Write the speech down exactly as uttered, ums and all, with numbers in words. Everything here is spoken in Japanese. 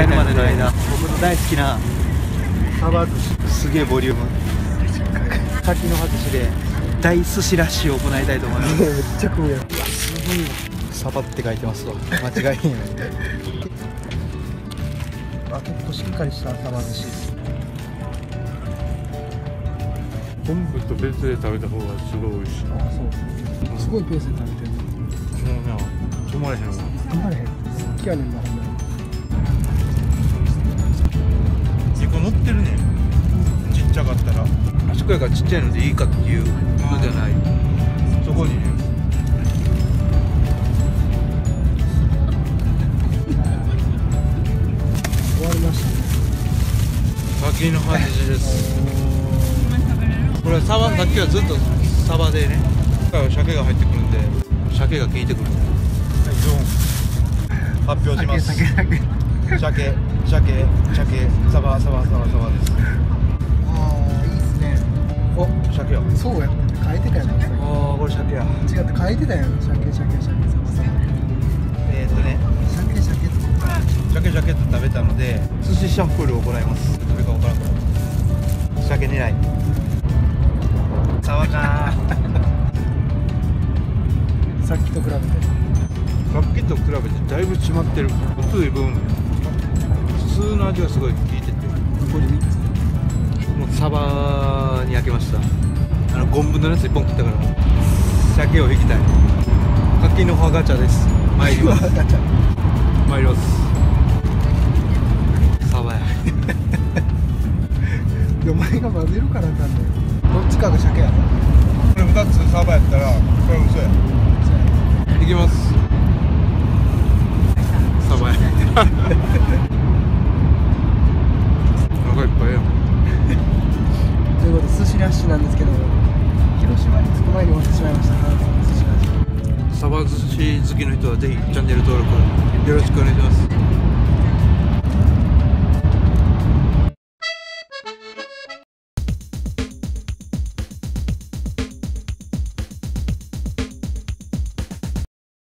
帰るまでの間、僕の大好きなサバ寿司、すげえボリューム。滝の外しで大寿司ラッシュを行いたいと思います。めっちゃ食うやん。すごいわ。サバって書いてますわ、間違いない。あ、結構しっかりしたサバ寿司。昆布と別で食べた方がすごい美味しい。あ、そう。すごいペースで食べてる。もうな、止まれへんわ。止まれへん。好きやねんな。にこ乗ってるね。ちっちゃかったら。あそこやからちっちゃいのでいいかっていうことじゃない。そこにね。終わりました。滝の外しです。これサバ、さっきはずっとサバでね、今回は鮭が入ってくるんで、鮭が効いてくるんで、はい、よん発表します。鮭、鮭、鮭、鮭、サバ、サバ、サバ、サバです。ああ、いいですね。お、鮭や。そうや、変えてたよね。ああ、これ鮭や。違って変えてたよね。鮭、鮭、鮭、サバ、サバ。えーっとね、鮭、鮭と鮭、鮭と食べたので、寿司シャッフルを行います。どれか分からんけど。鮭狙い。サバかさっきと比べてさっきと比べてだいぶ締まってる。薄い分普通の味がすごい効いてて、これもうサバに焼けました。あのゴンブのやついっぽん食ったから鮭を引きたい。柿の葉ガチャです。参ります。参ります。サバや。お前が混ぜるからなんだよ。どっちかが鮭やろ。これ二つサバやったら、これ嘘や。いきます。サバや。お腹いっぱいや。ということで、寿司ラッシュなんですけど、広島に着く前に終わってしまいました。寿司ラッシュ。サバ寿司好きの人はぜひチャンネル登録よろしくお願いします。